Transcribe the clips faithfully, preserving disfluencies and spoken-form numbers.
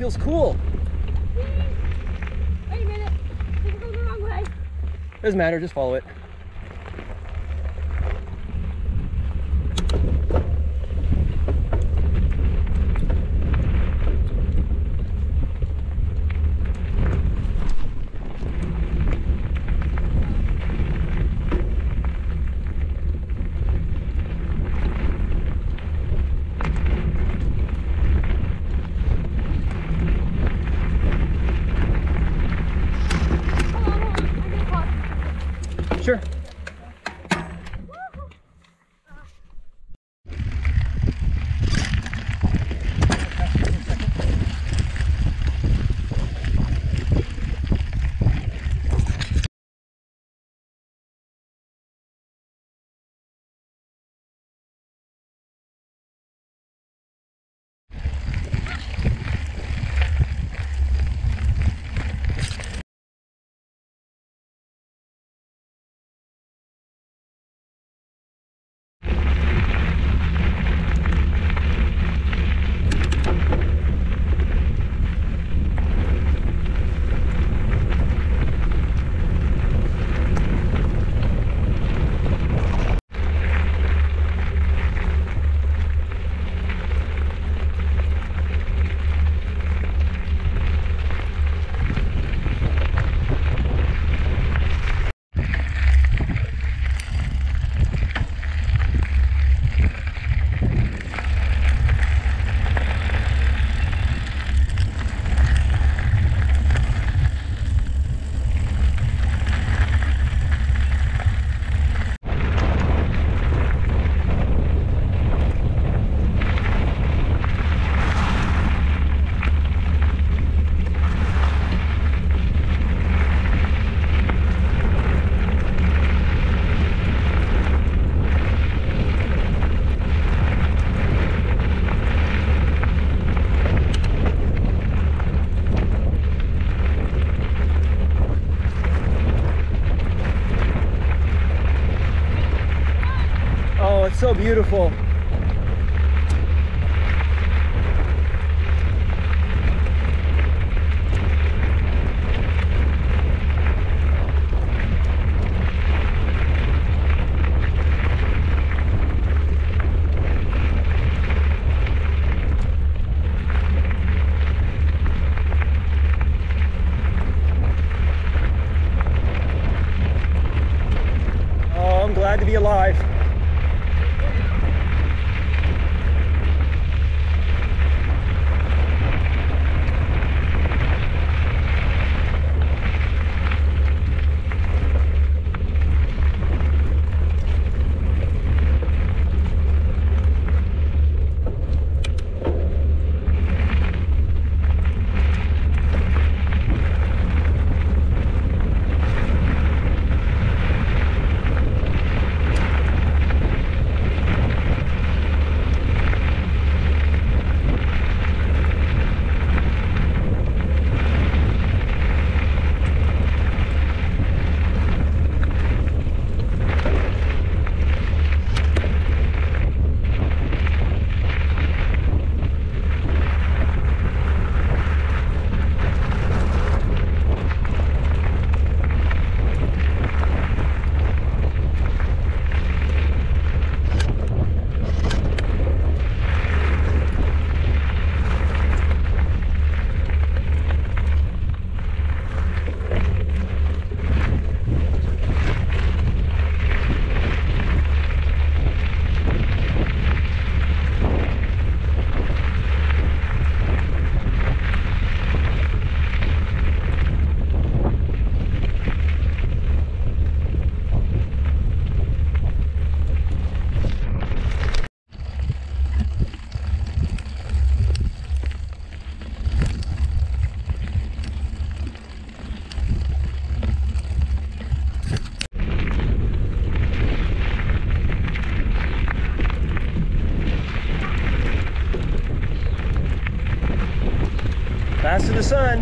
feels cool. Wait a minute. I think we're going the wrong way. Doesn't matter, just follow it. Sure. So beautiful. Oh, I'm glad to be alive. Fast to the sun.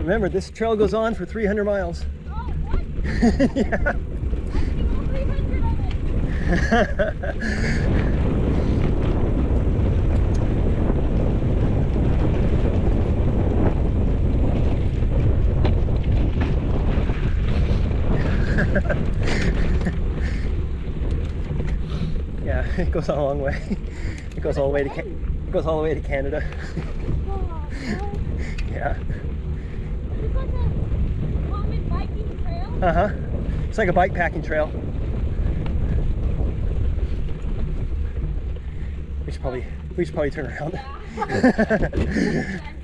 Remember, this trail goes on for three hundred miles. Oh, what? Yeah. Yeah, it goes a long way. It goes all the way to Ca it goes all the way to Canada. Yeah. It's like a common biking trail. Uh huh. It's like a bike packing trail. We should probably we should probably turn around.